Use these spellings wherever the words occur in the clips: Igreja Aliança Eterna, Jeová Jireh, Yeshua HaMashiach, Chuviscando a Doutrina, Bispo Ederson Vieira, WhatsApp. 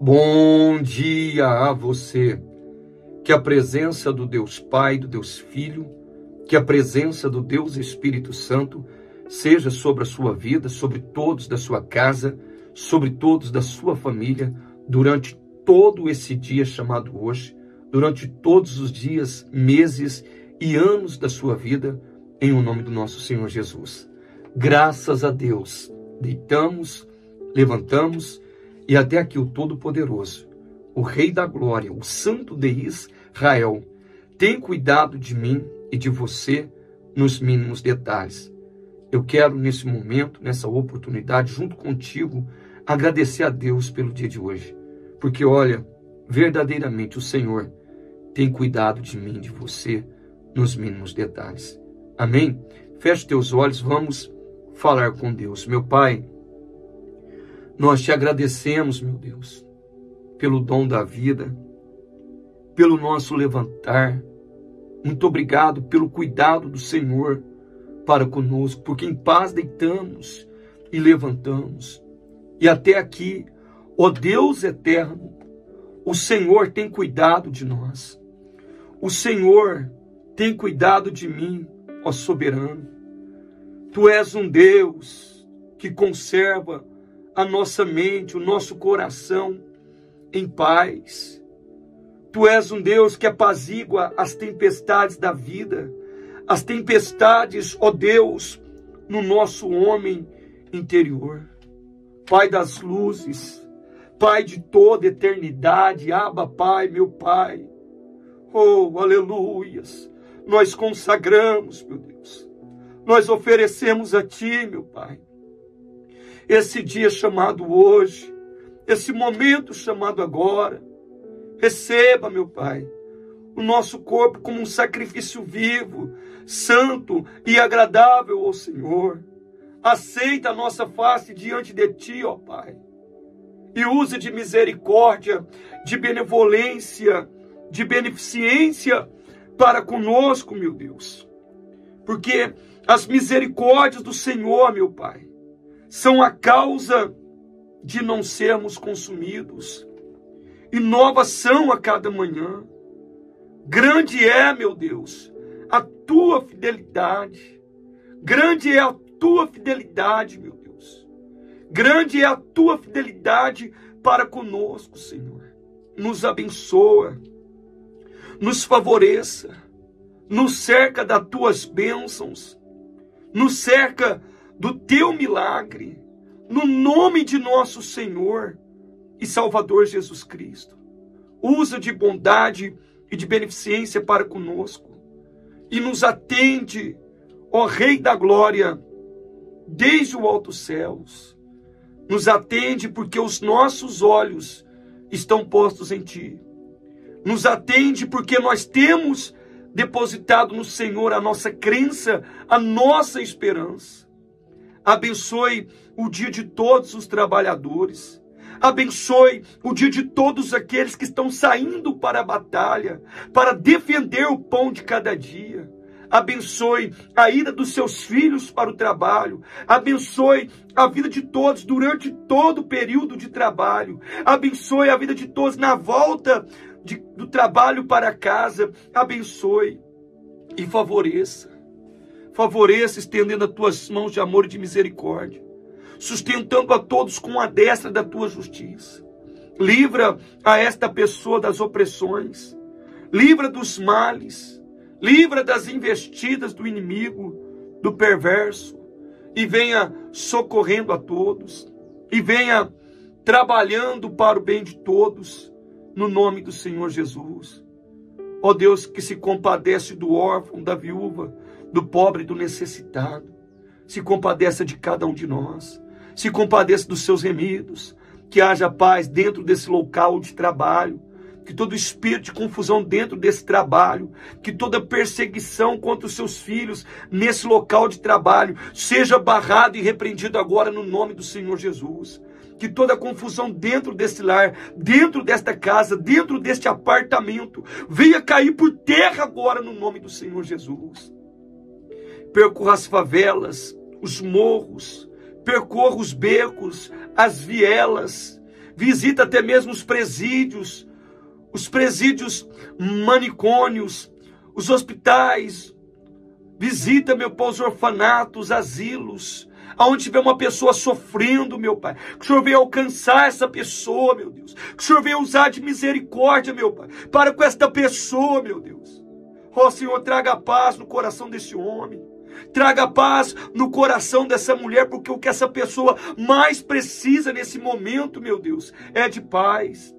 Bom dia a você, que a presença do Deus Pai, do Deus Filho, que a presença do Deus Espírito Santo seja sobre a sua vida, sobre todos da sua casa, sobre todos da sua família, durante todo esse dia chamado hoje, durante todos os dias, meses e anos da sua vida, em o nome do nosso Senhor Jesus. Graças a Deus, deitamos, levantamos, e até aqui o Todo-Poderoso, o Rei da Glória, o Santo de Israel, tem cuidado de mim e de você nos mínimos detalhes. Eu quero, nesse momento, nessa oportunidade, junto contigo, agradecer a Deus pelo dia de hoje. Porque, olha, verdadeiramente o Senhor tem cuidado de mim e de você nos mínimos detalhes. Amém? Feche teus olhos, vamos falar com Deus. Meu Pai, nós te agradecemos, meu Deus, pelo dom da vida, pelo nosso levantar. Muito obrigado pelo cuidado do Senhor para conosco, porque em paz deitamos e levantamos. E até aqui, ó Deus eterno, o Senhor tem cuidado de nós. O Senhor tem cuidado de mim, ó soberano. Tu és um Deus que conserva a nossa mente, o nosso coração em paz. Tu és um Deus que apazigua as tempestades da vida, as tempestades, ó Deus, no nosso homem interior. Pai das luzes, Pai de toda eternidade, Abba, Pai, meu Pai. Oh, aleluias! Nós consagramos, meu Deus. Nós oferecemos a Ti, meu Pai, esse dia chamado hoje, esse momento chamado agora. Receba, meu Pai, o nosso corpo como um sacrifício vivo, santo e agradável ao Senhor. Aceita a nossa face diante de Ti, ó Pai, e use de misericórdia, de benevolência, de beneficência para conosco, meu Deus. Porque as misericórdias do Senhor, meu Pai, são a causa de não sermos consumidos, e novas são a cada manhã. Grande é, meu Deus, a Tua fidelidade, grande é a Tua fidelidade, meu Deus, grande é a Tua fidelidade para conosco, Senhor. Nos abençoa, nos favoreça, nos cerca das Tuas bênçãos, nos cerca do Teu milagre, no nome de nosso Senhor e Salvador Jesus Cristo. Usa de bondade e de beneficência para conosco, e nos atende, ó Rei da Glória, desde o alto céus. Nos atende porque os nossos olhos estão postos em Ti. Nos atende porque nós temos depositado no Senhor a nossa crença, a nossa esperança. Abençoe o dia de todos os trabalhadores. Abençoe o dia de todos aqueles que estão saindo para a batalha, para defender o pão de cada dia. Abençoe a ida dos seus filhos para o trabalho. Abençoe a vida de todos durante todo o período de trabalho. Abençoe a vida de todos na volta do trabalho para casa. Abençoe e favoreça. Favoreça, estendendo as Tuas mãos de amor e de misericórdia, sustentando a todos com a destra da Tua justiça. Livra a esta pessoa das opressões, livra dos males, livra das investidas do inimigo, do perverso, e venha socorrendo a todos, e venha trabalhando para o bem de todos, no nome do Senhor Jesus. Ó Deus, que se compadece do órfão, da viúva, do pobre e do necessitado. Se compadeça de cada um de nós. Se compadeça dos seus remidos. Que haja paz dentro desse local de trabalho. Que todo espírito de confusão dentro desse trabalho, que toda perseguição contra os seus filhos nesse local de trabalho seja barrado e repreendido agora no nome do Senhor Jesus. Que toda confusão dentro desse lar, dentro desta casa, dentro deste apartamento, venha cair por terra agora no nome do Senhor Jesus. Percorra as favelas, os morros, percorra os becos, as vielas, visita até mesmo os presídios manicômios, os hospitais, visita, meu Pai, os orfanatos, asilos, aonde tiver uma pessoa sofrendo, meu Pai, que o Senhor venha alcançar essa pessoa, meu Deus, que o Senhor venha usar de misericórdia, meu Pai, para com esta pessoa, meu Deus. Ó Senhor, traga paz no coração desse homem, traga paz no coração dessa mulher, porque o que essa pessoa mais precisa nesse momento, meu Deus, é de paz.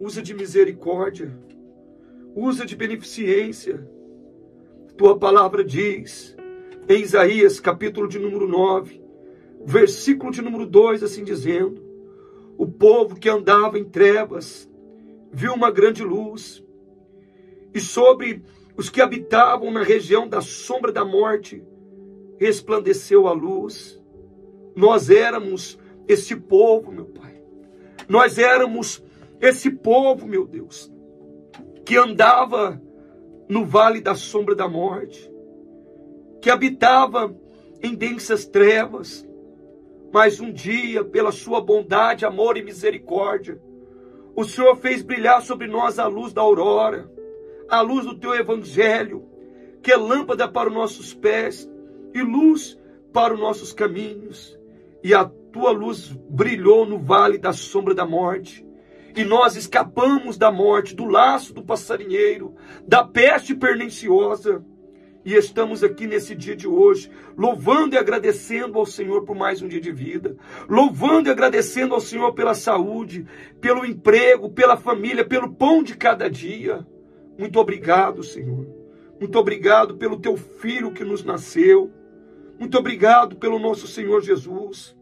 Usa de misericórdia, usa de beneficência. Tua palavra diz, em Isaías, capítulo de número 9, versículo de número 2, assim dizendo: o povo que andava em trevas viu uma grande luz, e sobre os que habitavam na região da sombra da morte resplandeceu a luz. Nós éramos esse povo, meu Pai. Nós éramos esse povo, meu Deus, que andava no vale da sombra da morte, que habitava em densas trevas, mas um dia, pela sua bondade, amor e misericórdia, o Senhor fez brilhar sobre nós a luz da aurora, a luz do teu evangelho, que é lâmpada para os nossos pés e luz para os nossos caminhos. E a tua luz brilhou no vale da sombra da morte, e nós escapamos da morte, do laço do passarinheiro, da peste perniciosa, e estamos aqui nesse dia de hoje, louvando e agradecendo ao Senhor por mais um dia de vida, louvando e agradecendo ao Senhor pela saúde, pelo emprego, pela família, pelo pão de cada dia. Muito obrigado, Senhor. Muito obrigado pelo teu filho que nos nasceu. Muito obrigado pelo nosso Senhor Jesus.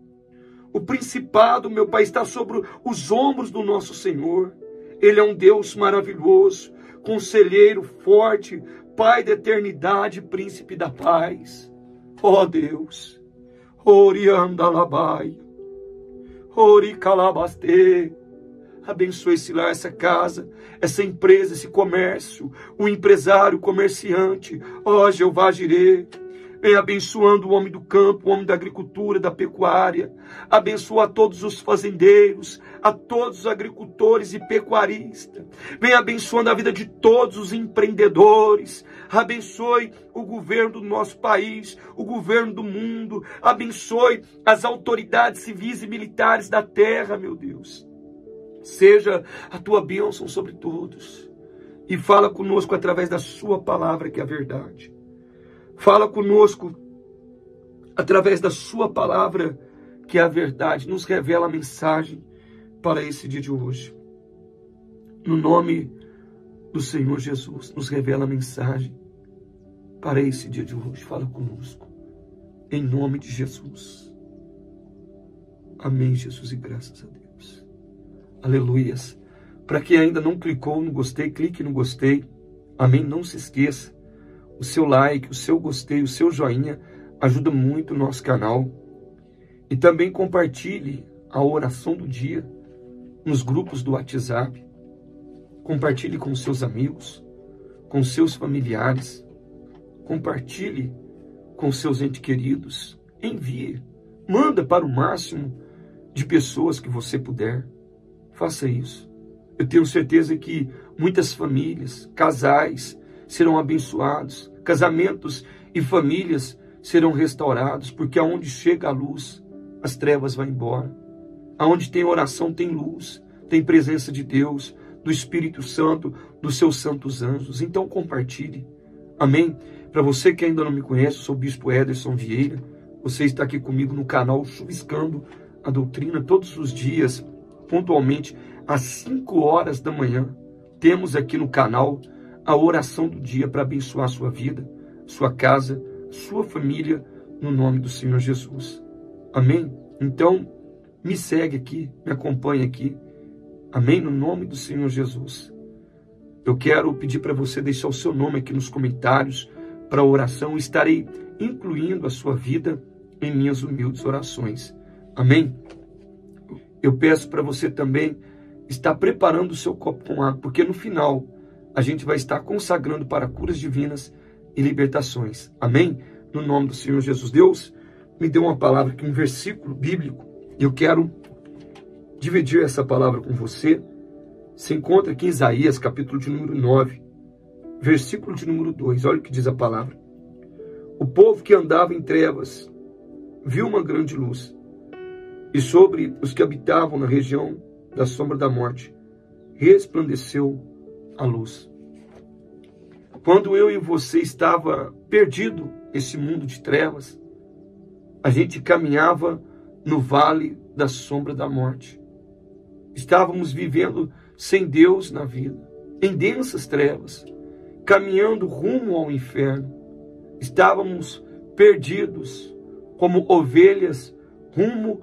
O principado, meu Pai, está sobre os ombros do nosso Senhor. Ele é um Deus maravilhoso, conselheiro forte, Pai da eternidade, príncipe da paz. Ó Deus, orianda labai, ori calabaste. Abençoe esse lar, essa casa, essa empresa, esse comércio, o empresário, o comerciante. Ó Jeová Jireh, vem abençoando o homem do campo, o homem da agricultura, da pecuária. Abençoa a todos os fazendeiros, a todos os agricultores e pecuaristas. Vem abençoando a vida de todos os empreendedores. Abençoe o governo do nosso país, o governo do mundo. Abençoe as autoridades civis e militares da terra, meu Deus. Seja a tua bênção sobre todos. E fala conosco através da sua palavra, que é a verdade. Fala conosco através da sua palavra, que é a verdade. Nos revela a mensagem para esse dia de hoje. No nome do Senhor Jesus, nos revela a mensagem para esse dia de hoje. Fala conosco. Em nome de Jesus. Amém, Jesus, e graças a Deus. Aleluias. Para quem ainda não clicou no gostei, clique no gostei. Amém? Não se esqueça. O seu like, o seu gostei, o seu joinha ajuda muito o nosso canal. E também compartilhe a oração do dia nos grupos do WhatsApp. Compartilhe com seus amigos, com seus familiares. Compartilhe com seus entes queridos. Envie. Manda para o máximo de pessoas que você puder. Faça isso. Eu tenho certeza que muitas famílias, casais serão abençoados, casamentos e famílias serão restaurados, porque aonde chega a luz, as trevas vão embora. Aonde tem oração, tem luz, tem presença de Deus, do Espírito Santo, dos seus santos anjos. Então compartilhe. Amém? Para você que ainda não me conhece, eu sou o Bispo Ederson Vieira. Você está aqui comigo no canal Chuviscando a Doutrina todos os dias, pontualmente às 5 horas da manhã. Temos aqui no canal a oração do dia para abençoar a sua vida, sua casa, sua família, no nome do Senhor Jesus. Amém? Então, me segue aqui, me acompanha aqui. Amém? No nome do Senhor Jesus. Eu quero pedir para você deixar o seu nome aqui nos comentários para a oração. Estarei incluindo a sua vida em minhas humildes orações. Amém? Eu peço para você também estar preparando o seu copo com água, porque no final a gente vai estar consagrando para curas divinas e libertações. Amém? No nome do Senhor Jesus. Deus me deu uma palavra aqui, um versículo bíblico, e eu quero dividir essa palavra com você, se encontra aqui em Isaías, capítulo de número 9, versículo de número 2. Olha o que diz a palavra. O povo que andava em trevas viu uma grande luz, e sobre os que habitavam na região da sombra da morte resplandeceu a luz. Quando eu e você estava perdido nesse mundo de trevas, a gente caminhava no vale da sombra da morte. Estávamos vivendo sem Deus na vida, em densas trevas, caminhando rumo ao inferno. Estávamos perdidos como ovelhas rumo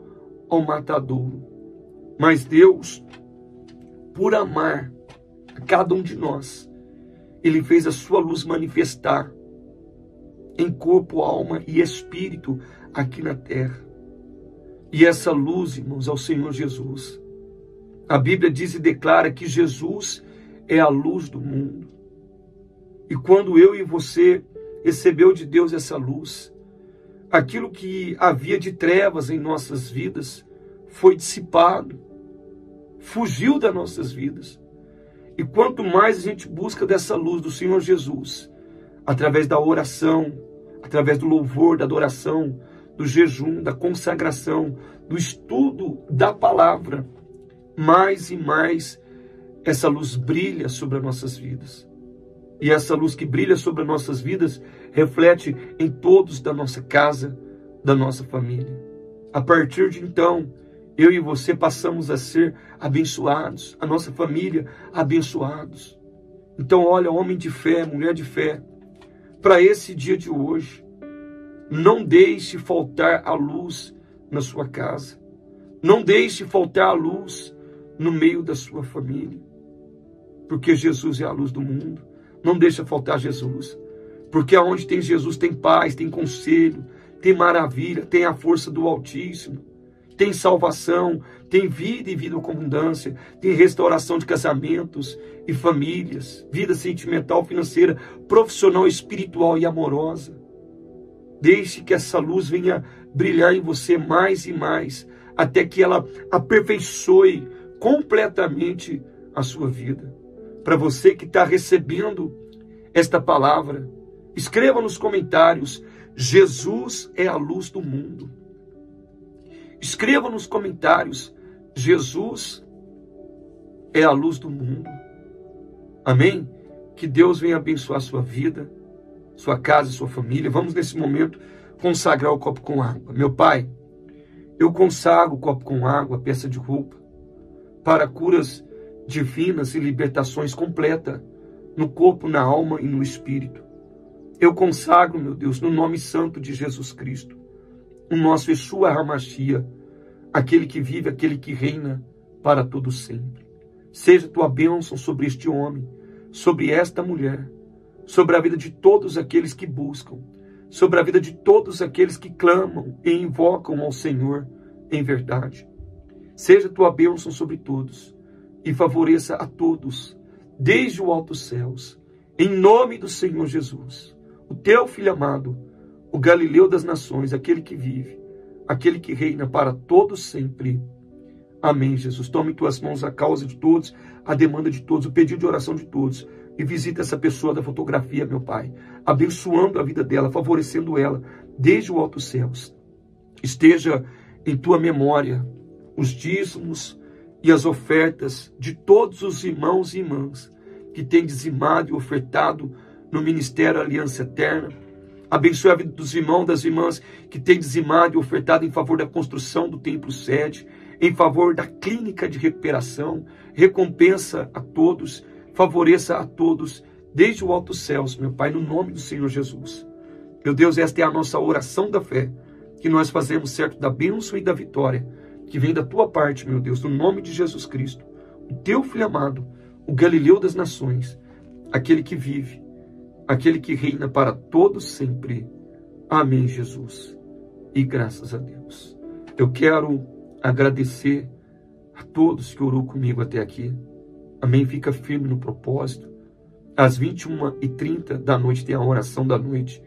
ao matadouro. Mas Deus, por amar a cada um de nós, Ele fez a sua luz manifestar em corpo, alma e espírito aqui na terra. E essa luz, irmãos, é o Senhor Jesus. A Bíblia diz e declara que Jesus é a luz do mundo. E quando eu e você recebeu de Deus essa luz, aquilo que havia de trevas em nossas vidas foi dissipado, fugiu das nossas vidas. E quanto mais a gente busca dessa luz do Senhor Jesus, através da oração, através do louvor, da adoração, do jejum, da consagração, do estudo da palavra, mais e mais essa luz brilha sobre as nossas vidas. E essa luz que brilha sobre as nossas vidas reflete em todos da nossa casa, da nossa família. A partir de então, eu e você passamos a ser abençoados, a nossa família abençoados. Então, olha, homem de fé, mulher de fé, para esse dia de hoje, não deixe faltar a luz na sua casa. Não deixe faltar a luz no meio da sua família. Porque Jesus é a luz do mundo. Não deixa faltar Jesus, porque aonde tem Jesus tem paz, tem conselho, tem maravilha, tem a força do Altíssimo, tem salvação, tem vida e vida com abundância, tem restauração de casamentos e famílias, vida sentimental, financeira, profissional, espiritual e amorosa. Deixe que essa luz venha brilhar em você mais e mais, até que ela aperfeiçoe completamente a sua vida. Para você que está recebendo esta palavra, escreva nos comentários: Jesus é a luz do mundo. Escreva nos comentários: Jesus é a luz do mundo. Amém? Que Deus venha abençoar sua vida, sua casa, sua família. Vamos nesse momento consagrar o copo com água. Meu Pai, eu consagro o copo com água, a peça de roupa, para curas divinas e libertações completa no corpo, na alma e no espírito. Eu consagro, meu Deus, no nome santo de Jesus Cristo, o nosso Yeshua HaMashiach, aquele que vive, aquele que reina para todo sempre. Seja tua bênção sobre este homem, sobre esta mulher, sobre a vida de todos aqueles que buscam, sobre a vida de todos aqueles que clamam e invocam ao Senhor em verdade. Seja tua bênção sobre todos e favoreça a todos, desde o alto céus, em nome do Senhor Jesus, o teu filho amado, o Galileu das nações, aquele que vive, aquele que reina para todos sempre. Amém, Jesus. Tome em tuas mãos a causa de todos, a demanda de todos, o pedido de oração de todos, e visita essa pessoa da fotografia, meu Pai, abençoando a vida dela, favorecendo ela, desde o alto céus. Esteja em tua memória os dízimos e as ofertas de todos os irmãos e irmãs que têm dizimado e ofertado no Ministério Aliança Eterna. Abençoe a vida dos irmãos e das irmãs que têm dizimado e ofertado em favor da construção do Templo Sede, em favor da Clínica de Recuperação. Recompensa a todos, favoreça a todos, desde o alto céus, meu Pai, no nome do Senhor Jesus. Meu Deus, esta é a nossa oração da fé, que nós fazemos certo da bênção e da vitória, que vem da tua parte, meu Deus, no nome de Jesus Cristo, o teu filho amado, o Galileu das nações, aquele que vive, aquele que reina para todos sempre. Amém, Jesus. E graças a Deus. Eu quero agradecer a todos que orou comigo até aqui. Amém? Fica firme no propósito. Às 21h30 da noite tem a oração da noite,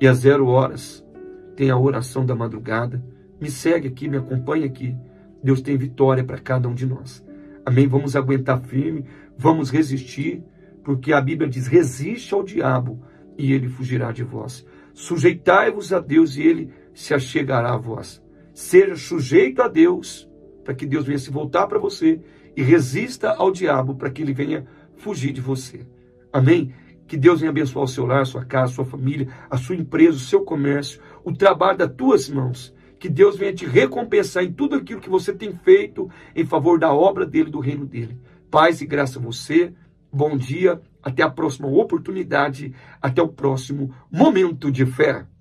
e às 0 horas tem a oração da madrugada. Me segue aqui, me acompanha aqui. Deus tem vitória para cada um de nós. Amém? Vamos aguentar firme, vamos resistir, porque a Bíblia diz, resiste ao diabo e ele fugirá de vós. Sujeitai-vos a Deus e ele se achegará a vós. Seja sujeito a Deus, para que Deus venha se voltar para você, e resista ao diabo, para que ele venha fugir de você. Amém? Que Deus venha abençoar o seu lar, sua casa, sua família, a sua empresa, o seu comércio, o trabalho das tuas mãos. Que Deus venha te recompensar em tudo aquilo que você tem feito em favor da obra dele, do reino dele. Paz e graça a você. Bom dia, até a próxima oportunidade, até o próximo momento de fé.